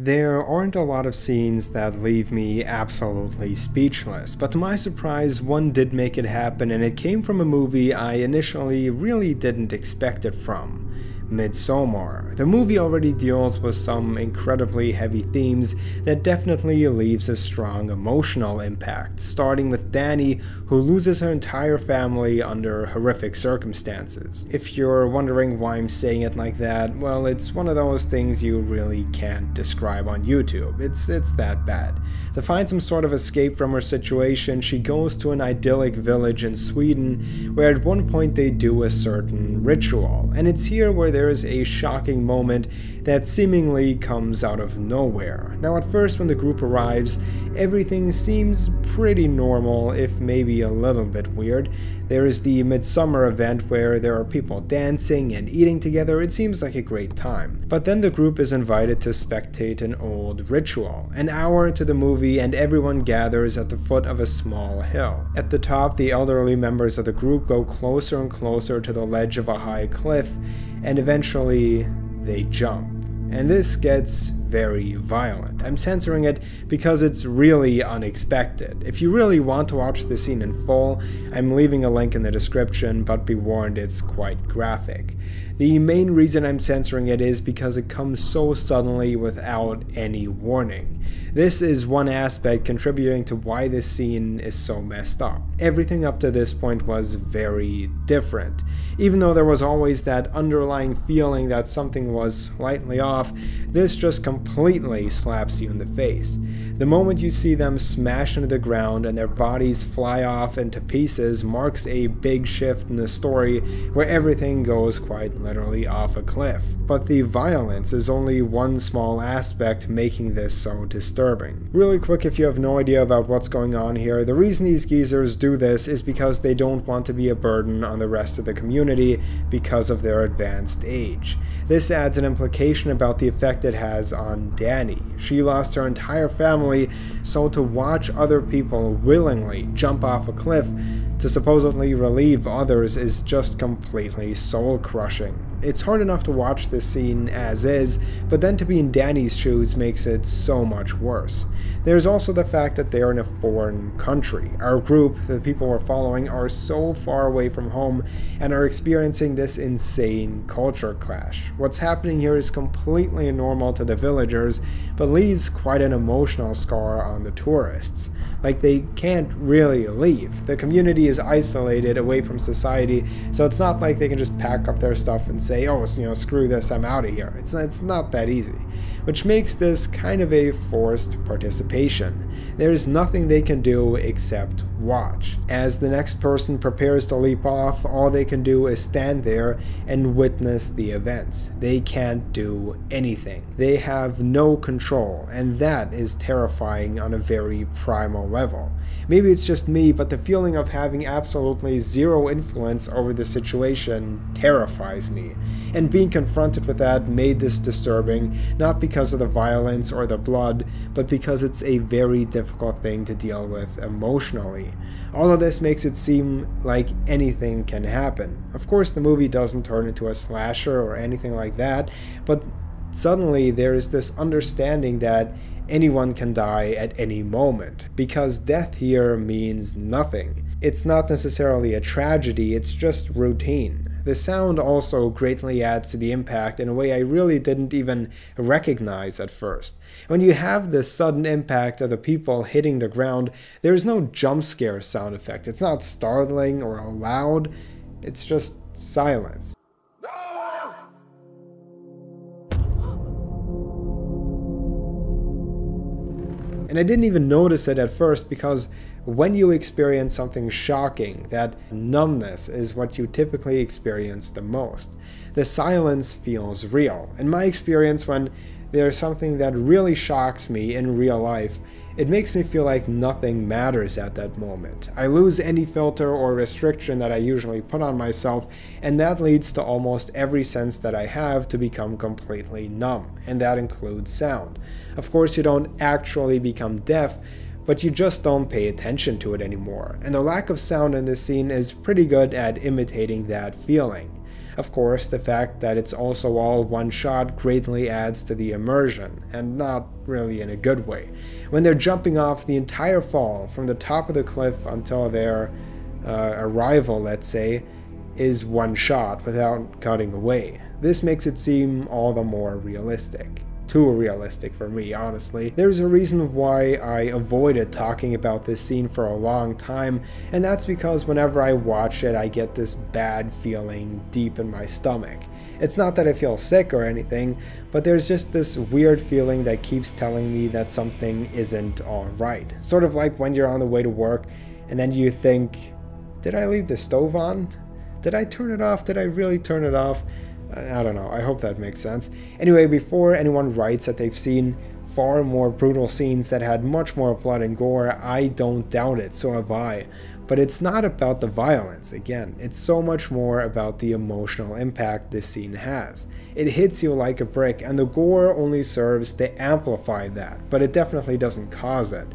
There aren't a lot of scenes that leave me absolutely speechless, but to my surprise, one did make it happen, and it came from a movie I initially really didn't expect it from. Midsommar. The movie already deals with some incredibly heavy themes that definitely leaves a strong emotional impact, starting with Dani, who loses her entire family under horrific circumstances. If you're wondering why I'm saying it like that, well, it's one of those things you really can't describe on YouTube. It's that bad. To find some sort of escape from her situation, she goes to an idyllic village in Sweden, where at one point they do a certain ritual, and it's here where there is a shocking moment that seemingly comes out of nowhere. Now, at first when the group arrives, everything seems pretty normal, if maybe a little bit weird. There is the Midsummer event where there are people dancing and eating together. It seems like a great time. But then the group is invited to spectate an old ritual. An hour into the movie, and everyone gathers at the foot of a small hill. At the top, the elderly members of the group go closer and closer to the ledge of a high cliff, and eventually they jump. And this gets very violent. I'm censoring it because it's really unexpected. If you really want to watch the scene in full, I'm leaving a link in the description, but be warned, it's quite graphic. The main reason I'm censoring it is because it comes so suddenly without any warning. This is one aspect contributing to why this scene is so messed up. Everything up to this point was very different. Even though there was always that underlying feeling that something was slightly off, this just completely slaps you in the face. The moment you see them smash into the ground and their bodies fly off into pieces marks a big shift in the story where everything goes quite literally off a cliff. But the violence is only one small aspect making this so disturbing. Really quick, if you have no idea about what's going on here, the reason these geezers do this is because they don't want to be a burden on the rest of the community because of their advanced age. This adds an implication about the effect it has on Dani. She lost her entire family, so to watch other people willingly jump off a cliff to supposedly relieve others is just completely soul-crushing. It's hard enough to watch this scene as is, but then to be in Dani's shoes makes it so much worse. There's also the fact that they're in a foreign country. Our group, the people we're following, are so far away from home and are experiencing this insane culture clash. What's happening here is completely normal to the villagers, but leaves quite an emotional scar on the tourists. Like, they can't really leave. The community is isolated away from society, so it's not like they can just pack up their stuff and say, oh, screw this, I'm out of here. It's not that easy, which makes this kind of a forced participation. There's nothing they can do except watch. As the next person prepares to leap off, all they can do is stand there and witness the events. They can't do anything. They have no control, and that is terrifying on a very primal level. Maybe it's just me, but the feeling of having absolutely zero influence over the situation terrifies me. And being confronted with that made this disturbing, not because of the violence or the blood, but because it's a very difficult thing to deal with emotionally. All of this makes it seem like anything can happen. Of course, the movie doesn't turn into a slasher or anything like that, but suddenly there is this understanding that anyone can die at any moment, because death here means nothing. It's not necessarily a tragedy, it's just routine. The sound also greatly adds to the impact in a way I really didn't even recognize at first. When you have this sudden impact of the people hitting the ground, there is no jump scare sound effect. It's not startling or loud, it's just silence. And I didn't even notice it at first, because when you experience something shocking, that numbness is what you typically experience the most. The silence feels real. In my experience, when there's something that really shocks me in real life, it makes me feel like nothing matters at that moment. I lose any filter or restriction that I usually put on myself, and that leads to almost every sense that I have to become completely numb, and that includes sound. Of course, you don't actually become deaf, but you just don't pay attention to it anymore, and the lack of sound in this scene is pretty good at imitating that feeling. Of course, the fact that it's also all one shot greatly adds to the immersion, and not really in a good way. When they're jumping off the entire fall, from the top of the cliff until their arrival, let's say, is one shot without cutting away. This makes it seem all the more realistic. Too realistic for me, honestly. There's a reason why I avoided talking about this scene for a long time, and that's because whenever I watch it, I get this bad feeling deep in my stomach. It's not that I feel sick or anything, but there's just this weird feeling that keeps telling me that something isn't alright. Sort of like when you're on the way to work, and then you think, did I leave the stove on? Did I turn it off? Did I really turn it off? I don't know, I hope that makes sense. Anyway, before anyone writes that they've seen far more brutal scenes that had much more blood and gore, I don't doubt it, so have I. But it's not about the violence, again. It's so much more about the emotional impact this scene has. It hits you like a brick, and the gore only serves to amplify that, but it definitely doesn't cause it.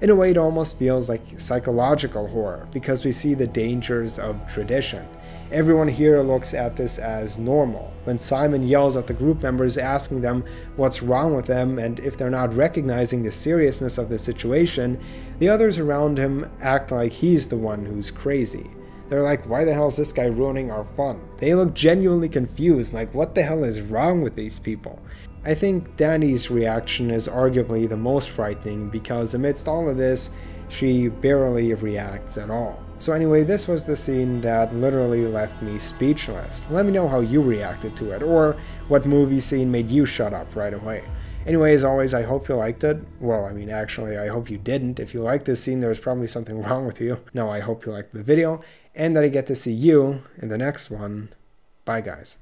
In a way, it almost feels like psychological horror, because we see the dangers of tradition. Everyone here looks at this as normal. When Simon yells at the group members asking them what's wrong with them and if they're not recognizing the seriousness of the situation, the others around him act like he's the one who's crazy. They're like, why the hell is this guy ruining our fun? They look genuinely confused, like what the hell is wrong with these people? I think Danny's reaction is arguably the most frightening because amidst all of this, she barely reacts at all. So anyway, this was the scene that literally left me speechless. Let me know how you reacted to it, or what movie scene made you shut up right away. Anyway, as always, I hope you liked it. Well, I mean, actually, I hope you didn't. If you liked this scene, there's probably something wrong with you. No, I hope you liked the video, and that I get to see you in the next one. Bye, guys.